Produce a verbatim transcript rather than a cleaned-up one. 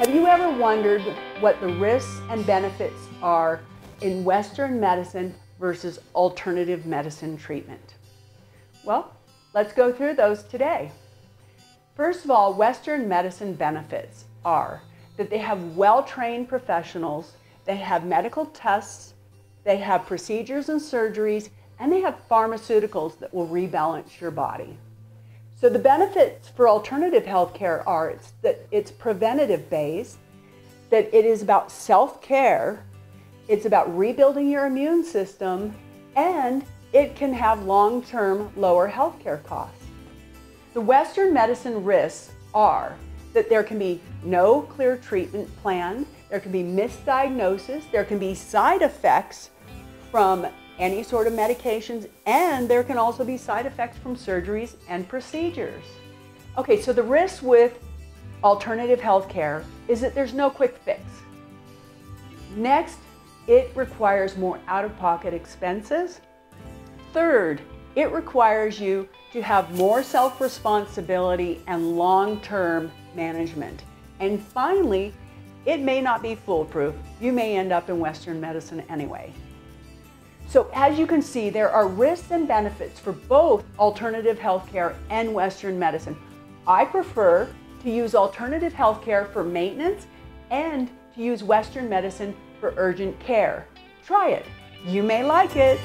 Have you ever wondered what the risks and benefits are in Western medicine versus alternative medicine treatment? Well, let's go through those today. First of all, Western medicine benefits are that they have well-trained professionals, they have medical tests, they have procedures and surgeries, and they have pharmaceuticals that will rebalance your body. So the benefits for alternative healthcare are it's that it's preventative based, that it is about self-care, it's about rebuilding your immune system, and it can have long-term lower healthcare costs. The Western medicine risks are that there can be no clear treatment plan, there can be misdiagnosis, there can be side effects from any sort of medications, and there can also be side effects from surgeries and procedures. Okay, so the risk with alternative healthcare is that there's no quick fix. Next, it requires more out-of-pocket expenses. Third, it requires you to have more self-responsibility and long-term management. And finally, it may not be foolproof. You may end up in Western medicine anyway. So as you can see, there are risks and benefits for both alternative healthcare and Western medicine. I prefer to use alternative healthcare for maintenance and to use Western medicine for urgent care. Try it. You may like it.